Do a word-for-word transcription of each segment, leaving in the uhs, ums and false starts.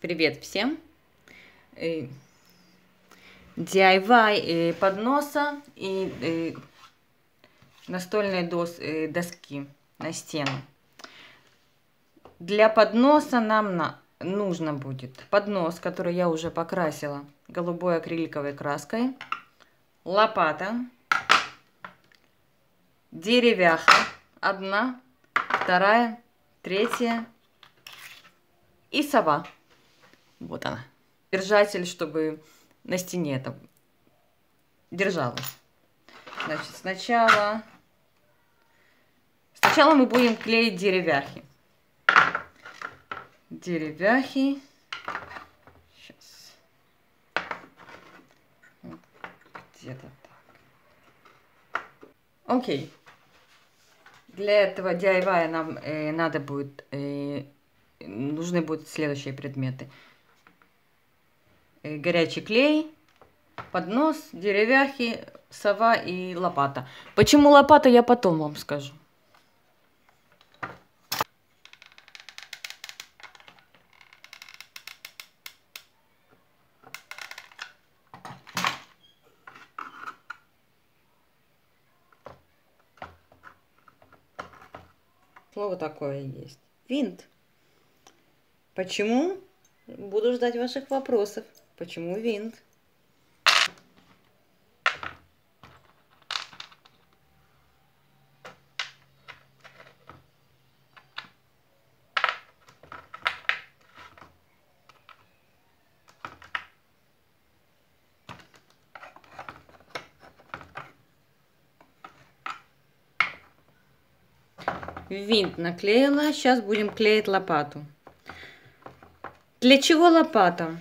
Привет всем! ди ай вай подноса и настольной доски на стену. Для подноса нам нужно будет поднос, который я уже покрасила голубой акриликовой краской, лопата, деревяха, одна, вторая, третья и сова. Вот она. Держатель, чтобы на стене это держалось. Значит, сначала... Сначала мы будем клеить деревяхи. Деревяхи. Сейчас. Вот. Где-то так. Окей. Для этого ди ай вай нам э, надо будет... Э, нужны будут следующие предметы. Горячий клей, поднос, деревяхи, сова и лопата. Почему лопата, я потом вам скажу. Слово такое есть. Винт. Почему? Буду ждать ваших вопросов. Почему винт? Винт наклеила. Сейчас будем клеить лопату. Для чего лопата?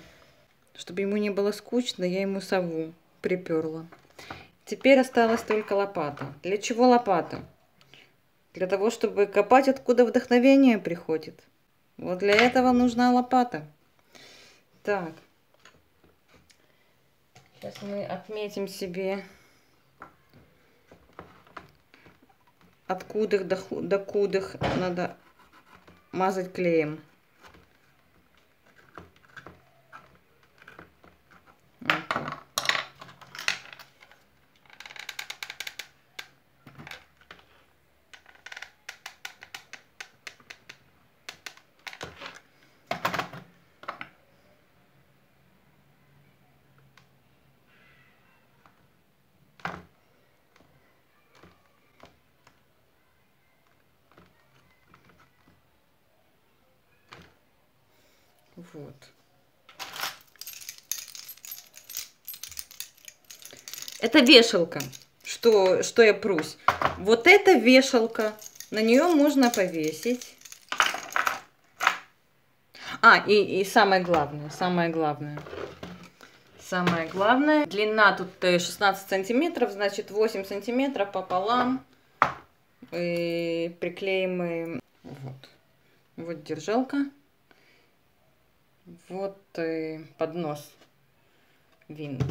Чтобы ему не было скучно, я ему сову приперла. Теперь осталась только лопата. Для чего лопата? Для того, чтобы копать, откуда вдохновение приходит. Вот для этого нужна лопата. Так. Сейчас мы отметим себе, откуда докуда надо мазать клеем. Вот. Это вешалка, что, что я прусь. Вот эта вешалка, на нее можно повесить. А, и, и самое главное, самое главное. Самое главное, длина тут шестнадцать сантиметров, значит восемь сантиметров пополам. И приклеим. Вот. Вот держалка. Вот э, поднос винт.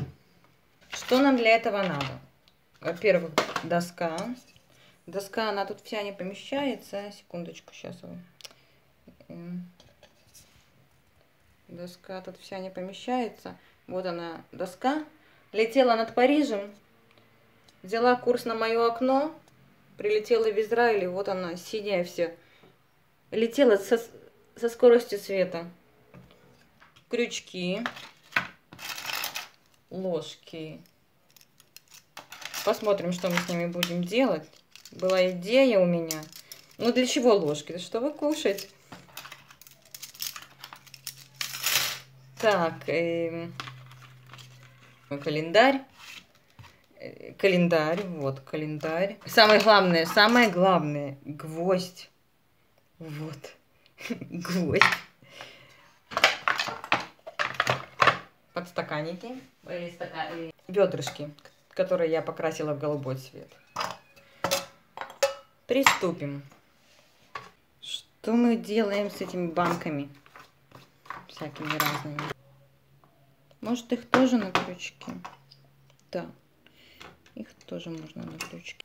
Что нам для этого надо? Во-первых, доска. Доска, она тут вся не помещается. Секундочку, сейчас. Доска тут вся не помещается. Вот она, доска. Летела над Парижем. Взяла курс на мое окно. Прилетела в Израиль. И вот она, синяя вся. Летела со, со скоростью света. Крючки, ложки. Посмотрим, что мы с ними будем делать. Была идея у меня. Ну, для чего ложки? Чтобы кушать. Так, э, календарь. Календарь, вот календарь. Самое главное, самое главное, гвоздь. Вот, гвоздь. Подстаканники, бедрышки, которые я покрасила в голубой цвет. Приступим. Что мы делаем с этими банками? Всякими разными. Может, их тоже на крючки? Да, их тоже можно на крючки.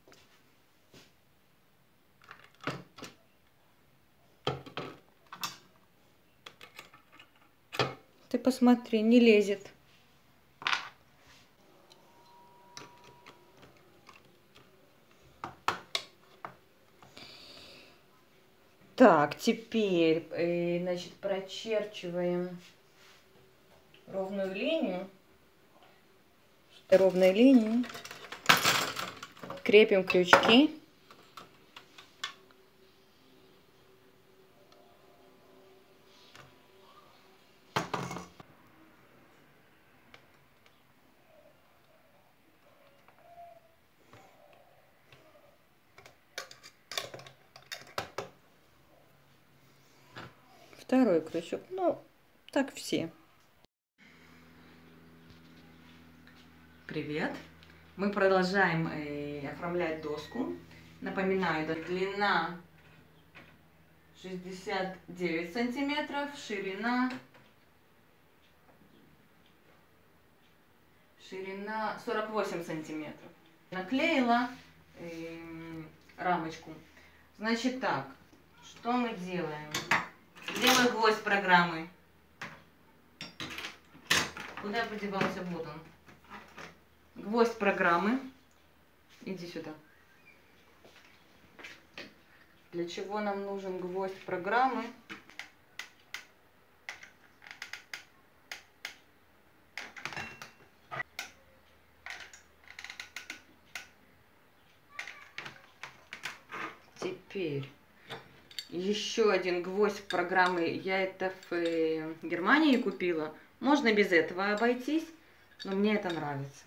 Ты посмотри, не лезет. Так, теперь, значит, прочерчиваем ровную линию. Ровную линию. Крепим крючки. Второй крючок, ну, так все. Привет! Мы продолжаем э, оформлять доску. Напоминаю, это длина шестьдесят девять сантиметров, ширина, ширина сорок восемь сантиметров. Наклеила э, рамочку. Значит так, что мы делаем? Где мой гвоздь программы? Куда подевался? Вот он. Гвоздь программы. Иди сюда. Для чего нам нужен гвоздь программы? Теперь... Еще один гвоздь программы, я это в Германии купила. Можно без этого обойтись, но мне это нравится.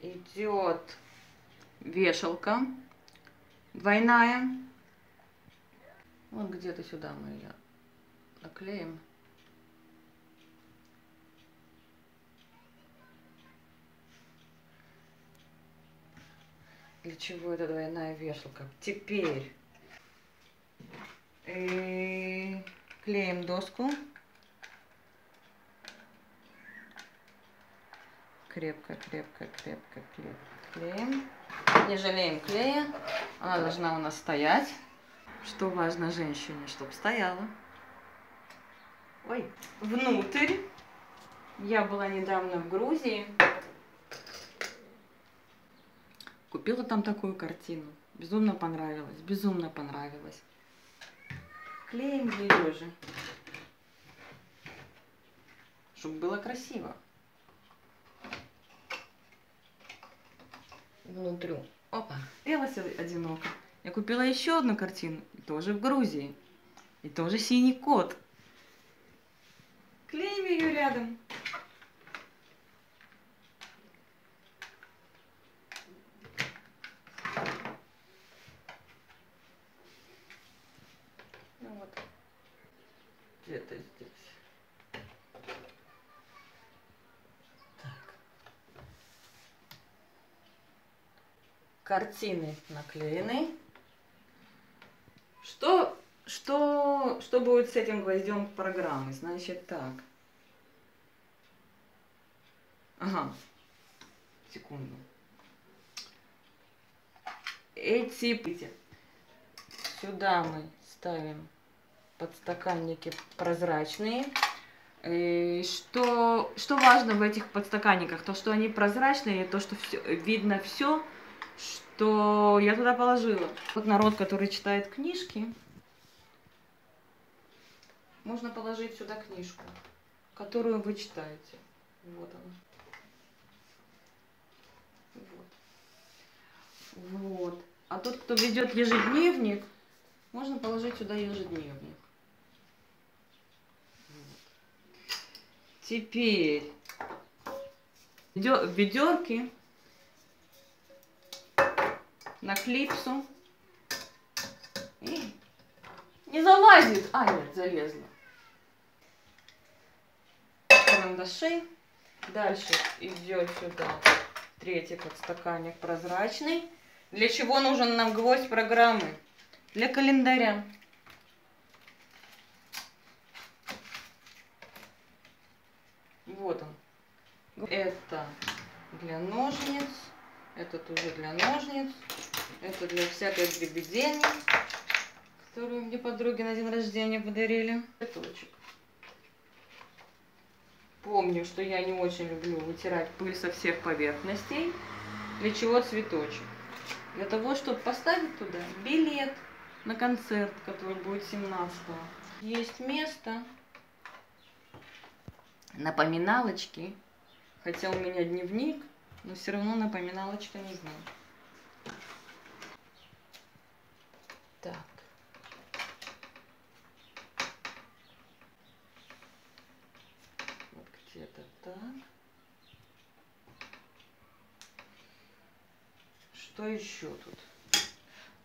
Идет вешалка двойная. Вот где-то сюда мы ее наклеим. Для чего эта двойная вешалка? Теперь и клеим доску. Крепко, крепко, крепко, крепко клеим. Не жалеем клея. Она должна у нас стоять. Что важно женщине, чтобы стояла. Ой, внутрь. Я была недавно в Грузии. Купила там такую картину. Безумно понравилось, безумно понравилось. Клеим ее же. Чтобы было красиво. Внутрь. Опа, пелась одиноко. Я купила еще одну картину, тоже в Грузии. И тоже синий кот. Клеим ее рядом. Ну вот. Где-то здесь. Картины наклеены. Что, что, что будет с этим гвоздем программы? Значит так. Ага. Секунду. Эти... Сюда мы ставим подстаканники прозрачные. И что, что важно в этих подстаканниках? То, что они прозрачные, то, что все, видно все. Что я туда положила. Вот народ, который читает книжки, можно положить сюда книжку, которую вы читаете. Вот она. Вот. Вот. А тот, кто ведет ежедневник, можно положить сюда ежедневник. Вот. Теперь ведерки. На клипсу. И не залазит. А, нет, залезла. Карандаши. Дальше идем сюда. Третий подстаканник прозрачный. Для чего нужен нам гвоздь программы? Для календаря. Вот он. Это для ножниц. Этот уже для ножниц. Это для всякой дребедени, которую мне подруги на день рождения подарили. Цветочек. Помню, что я не очень люблю вытирать пыль со всех поверхностей. Для чего цветочек? Для того, чтобы поставить туда билет на концерт, который будет семнадцатого. Есть место. Напоминалочки. Хотя у меня дневник, но все равно напоминалочка нужна. Так. Вот где-то так. Что еще тут?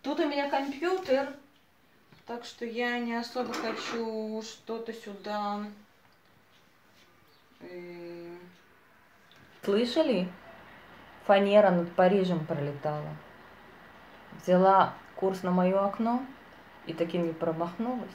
Тут у меня компьютер, так что я не особо хочу что-то сюда. Слышали? Фанера над Парижем пролетала. Взяла курс на мое окно и таки не промахнулась.